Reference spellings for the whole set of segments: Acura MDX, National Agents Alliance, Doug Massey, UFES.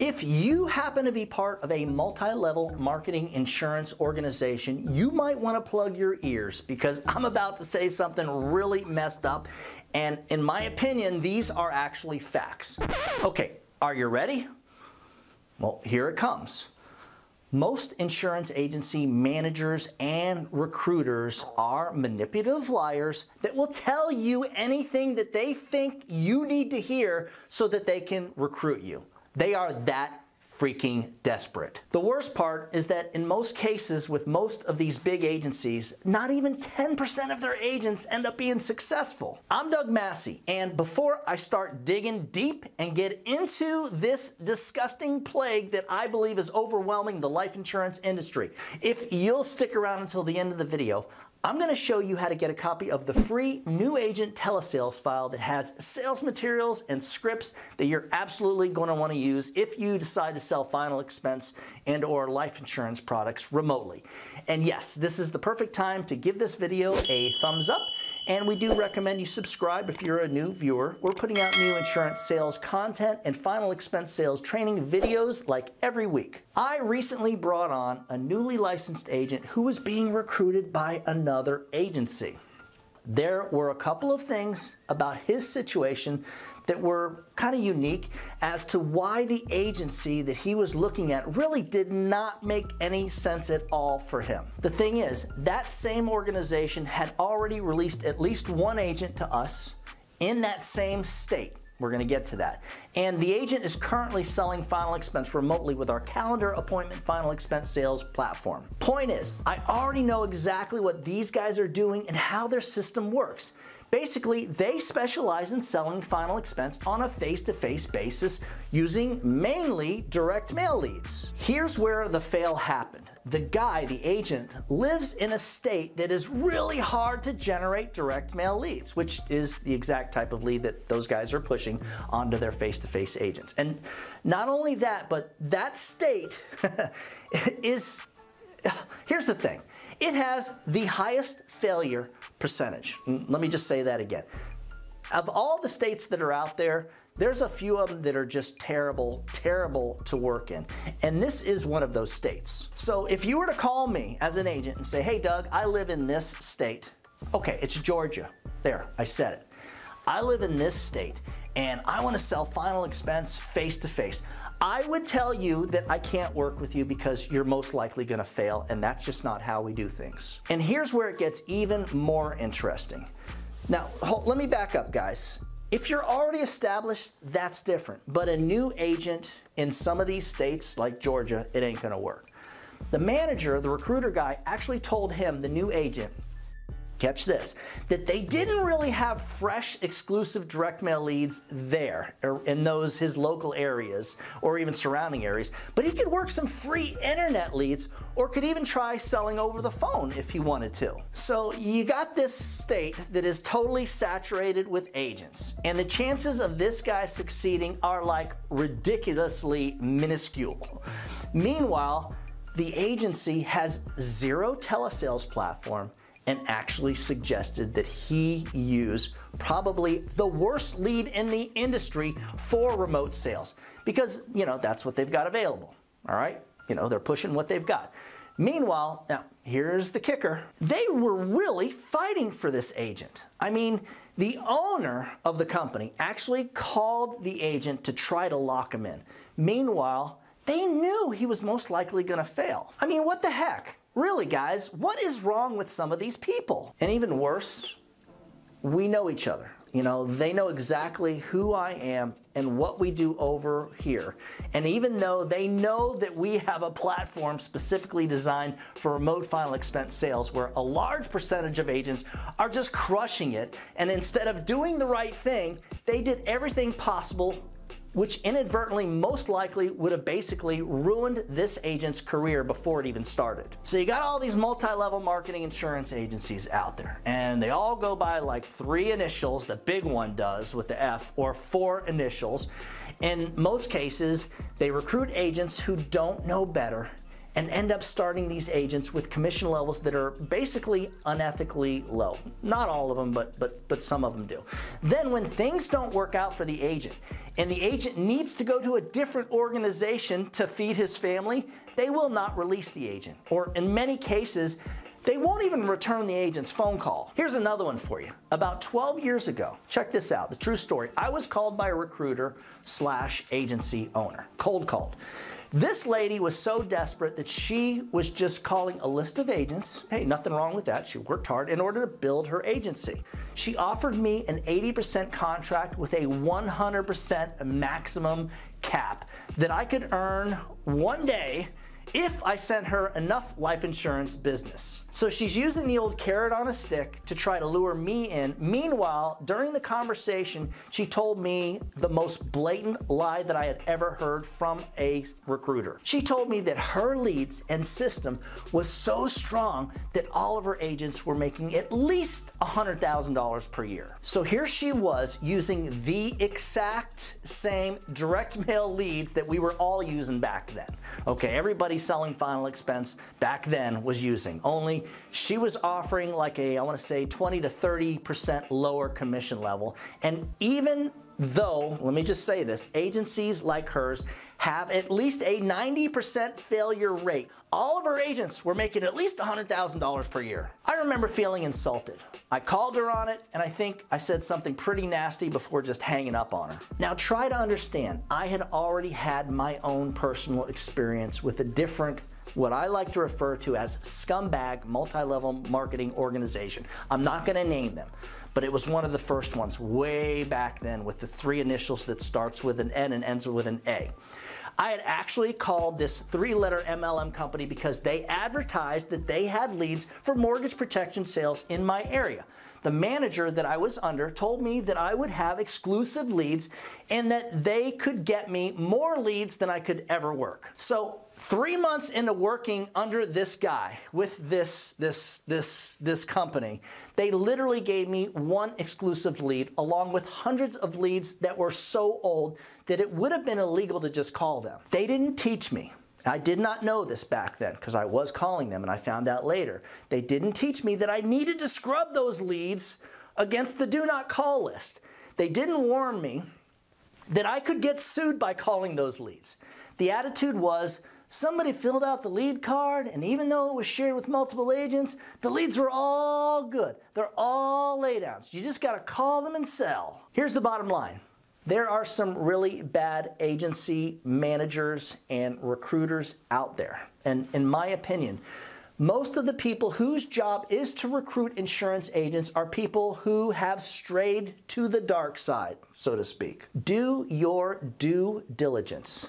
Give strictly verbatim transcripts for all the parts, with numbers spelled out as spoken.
If you happen to be part of a multi-level marketing insurance organization, you might want to plug your ears because I'm about to say something really messed up. And in my opinion, these are actually facts. Okay, are you ready? Well, here it comes. Most insurance agency managers and recruiters are manipulative liars that will tell you anything that they think you need to hear so that they can recruit you. They are that freaking desperate. The worst part is that in most cases with most of these big agencies, not even ten percent of their agents end up being successful. I'm Doug Massey, and before I start digging deep and get into this disgusting plague that I believe is overwhelming the life insurance industry, if you'll stick around until the end of the video, I'm going to show you how to get a copy of the free new agent telesales file that has sales materials and scripts that you're absolutely going to want to use if you decide to sell final expense and or life insurance products remotely. And yes, this is the perfect time to give this video a thumbs up. And we do recommend you subscribe if you're a new viewer. We're putting out new insurance sales content and final expense sales training videos like every week. I recently brought on a newly licensed agent who was being recruited by another agency. There were a couple of things about his situation that were kind of unique as to why the agency that he was looking at really did not make any sense at all for him. The thing is, that same organization had already released at least one agent to us in that same state. We're going to get to that. And the agent is currently selling final expense remotely with our calendar appointment final expense sales platform. Point is, I already know exactly what these guys are doing and how their system works. Basically, they specialize in selling final expense on a face-to-face basis using mainly direct mail leads. Here's where the fail happened. The guy, the agent, lives in a state that is really hard to generate direct mail leads, which is the exact type of lead that those guys are pushing onto their face-to-face agents. And not only that, but that state is, here's the thing. It has the highest failure percentage. Let me just say that again. Of all the states that are out there, there's a few of them that are just terrible, terrible to work in. And this is one of those states. So if you were to call me as an agent and say, hey, Doug, I live in this state. Okay, it's Georgia. There, I said it. I live in this state and I want to sell final expense face-to-face. I would tell you that I can't work with you because you're most likely going to fail, and that's just not how we do things. And here's where it gets even more interesting. Now, hold, let me back up, guys. If you're already established, that's different. But a new agent in some of these states, like Georgia, it ain't going to work. The manager, the recruiter guy, actually told him, the new agent, catch this, that they didn't really have fresh exclusive direct mail leads there or in those his local areas or even surrounding areas, but he could work some free internet leads or could even try selling over the phone if he wanted to. So you got this state that is totally saturated with agents, and the chances of this guy succeeding are like ridiculously minuscule. Meanwhile, the agency has zero telesales platform and actually suggested that he use probably the worst lead in the industry for remote sales because, you know, that's what they've got available, all right? You know, they're pushing what they've got. Meanwhile, now, here's the kicker. They were really fighting for this agent. I mean, the owner of the company actually called the agent to try to lock him in. Meanwhile, they knew he was most likely gonna fail. I mean, what the heck? Really, guys, what is wrong with some of these people? And even worse, we know each other. You know, they know exactly who I am and what we do over here. And even though they know that we have a platform specifically designed for remote final expense sales where a large percentage of agents are just crushing it, and instead of doing the right thing, they did everything possible, which inadvertently most likely would have basically ruined this agent's career before it even started. So you got all these multi-level marketing insurance agencies out there, and they all go by like three initials, the big one does with the F, or four initials. In most cases, they recruit agents who don't know better and end up starting these agents with commission levels that are basically unethically low. Not all of them, but, but, but some of them do. Then when things don't work out for the agent, and the agent needs to go to a different organization to feed his family, they will not release the agent. Or in many cases, they won't even return the agent's phone call. Here's another one for you. About twelve years ago, check this out, the true story. I was called by a recruiter slash agency owner, cold called. This lady was so desperate that she was just calling a list of agents. Hey, nothing wrong with that. She worked hard in order to build her agency. She offered me an eighty percent contract with a one hundred percent maximum cap that I could earn one day if I sent her enough life insurance business. So she's using the old carrot on a stick to try to lure me in. Meanwhile, during the conversation, she told me the most blatant lie that I had ever heard from a recruiter. She told me that her leads and system was so strong that all of her agents were making at least one hundred thousand dollars per year. So here she was using the exact same direct mail leads that we were all using back then. Okay, everybody selling final expense back then was using. Only she was offering like a, I want to say twenty to thirty percent lower commission level. And even though, let me just say this, agencies like hers have at least a ninety percent failure rate, all of her agents were making at least one hundred thousand dollars per year. I remember feeling insulted. I called her on it, and I think I said something pretty nasty before just hanging up on her. Now try to understand, I had already had my own personal experience with a different, what I like to refer to as scumbag multi-level marketing organization. I'm not gonna name them, but it was one of the first ones way back then with the three initials that starts with an N and ends with an A. I had actually called this three-letter M L M company because they advertised that they had leads for mortgage protection sales in my area. The manager that I was under told me that I would have exclusive leads and that they could get me more leads than I could ever work. So three months into working under this guy with this, this, this, this company, they literally gave me one exclusive lead along with hundreds of leads that were so old that it would have been illegal to just call them. They didn't teach me. I did not know this back then because I was calling them and I found out later. They didn't teach me that I needed to scrub those leads against the do not call list. They didn't warn me that I could get sued by calling those leads. The attitude was, somebody filled out the lead card, and even though it was shared with multiple agents, the leads were all good. They're all laydowns. You just gotta call them and sell. Here's the bottom line. There are some really bad agency managers and recruiters out there. And in my opinion, most of the people whose job is to recruit insurance agents are people who have strayed to the dark side, so to speak. Do your due diligence.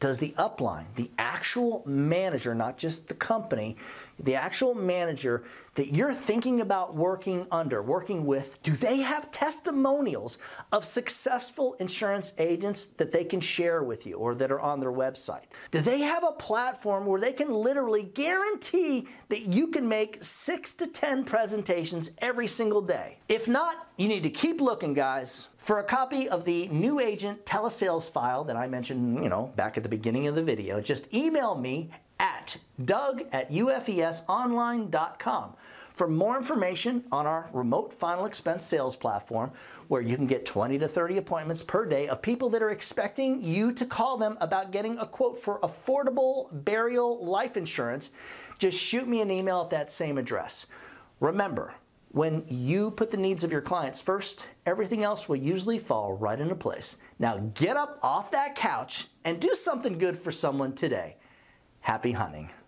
Does the upline, the actual manager, not just the company, the actual manager that you're thinking about working under, working with, do they have testimonials of successful insurance agents that they can share with you or that are on their website? Do they have a platform where they can literally guarantee that you can make six to ten presentations every single day? If not, you need to keep looking, guys. For a copy of the new agent telesales file that I mentioned, you know, back at the beginning of the video, just email me at doug at U F E S online dot com for more information on our remote final expense sales platform where you can get twenty to thirty appointments per day of people that are expecting you to call them about getting a quote for affordable burial life insurance. Just shoot me an email at that same address. Remember, when you put the needs of your clients first, everything else will usually fall right into place. Now get up off that couch and do something good for someone today. Happy hunting.